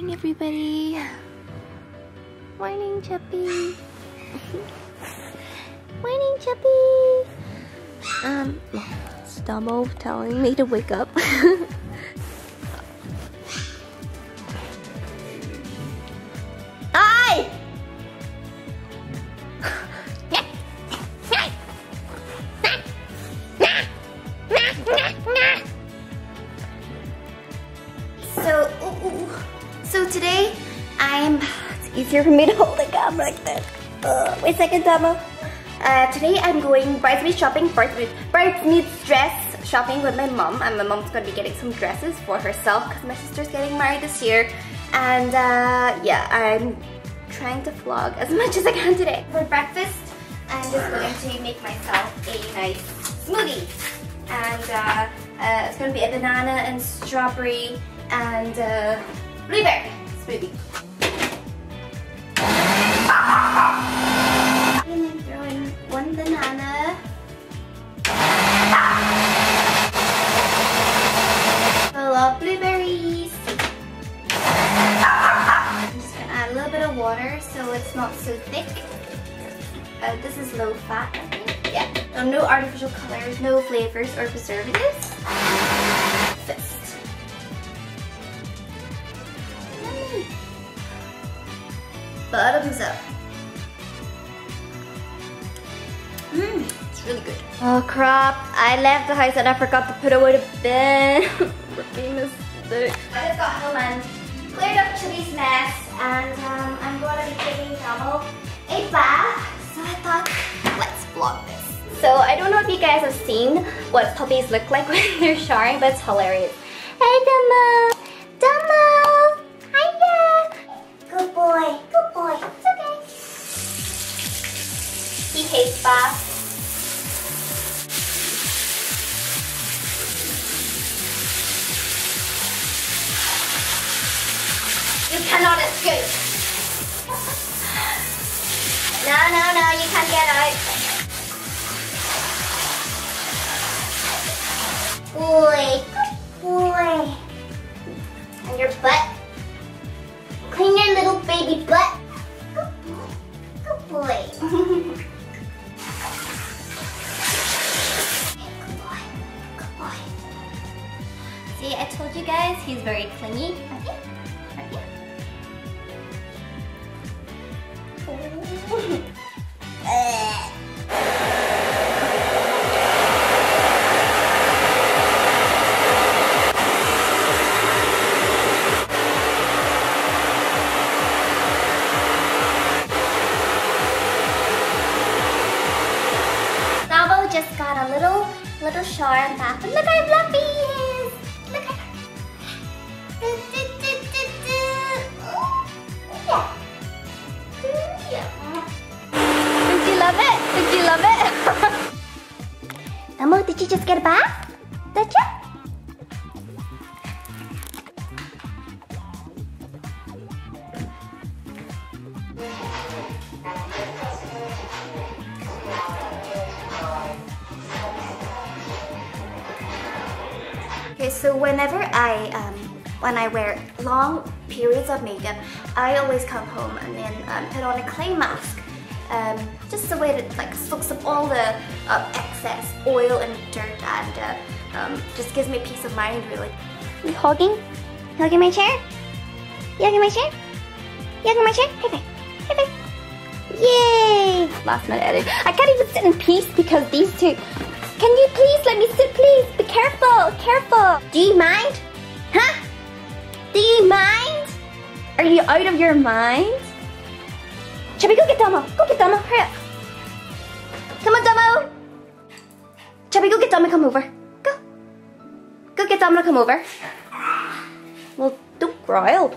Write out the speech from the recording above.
morning, everybody. Morning, Chubbi. Morning, Chubbi. It's Domo telling me to wake up. So today, it's easier for me to hold the camera like this. Wait a second, Domo. Today I'm going bridesmaid's dress shopping with my mom. And my mom's gonna be getting some dresses for herself because my sister's getting married this year. And yeah, I'm trying to vlog as much as I can today. For breakfast, I'm just going to make myself a nice smoothie. And it's gonna be a banana and strawberry and blueberry smoothie. I'm going to throw in one banana. Full of blueberries. I'm just going to add a little bit of water so it's not so thick. This is low fat, I think. Yeah. No artificial colors, no flavors or preservatives. This. Bottoms up. It's really good. Oh crap, I left the house and I forgot to put away the bin. Rookie mistake. I just got home and cleared up Chili's mess, and I'm going to be giving Domo a bath. So I thought, let's vlog this. So I don't know if you guys have seen what puppies look like when they're showering, but it's hilarious. Hey Domo! Domo! Hiya! Good boy. He hates baths. You cannot escape. No, you can't get out. Good boy. And your butt. Clean your little baby butt. Good boy. Good boy. See, I told you guys, he's very clingy. Domo just got a little shower and bath, but look how fluffy he is. Domo, did you just get a bath? Did you? Okay, so whenever when I wear long periods of makeup, I always come home and then put on a clay mask. Just the way that like soaks up all the excess oil and dirt, and just gives me peace of mind, really. You hugging? You hugging my chair? You hugging my chair? You hugging my chair? High five! High five! Yay! Last minute edit. I can't even sit in peace because these two. Can you please let me sit, please? Be careful! Careful! Do you mind? Huh? Do you mind? Are you out of your mind? Chubby, go get Domo. Go get Domo. Hurry up. Come on, Domo. Chubby, go get Domo. Come over. Go. Go get Domo. Come over. Well, don't growl.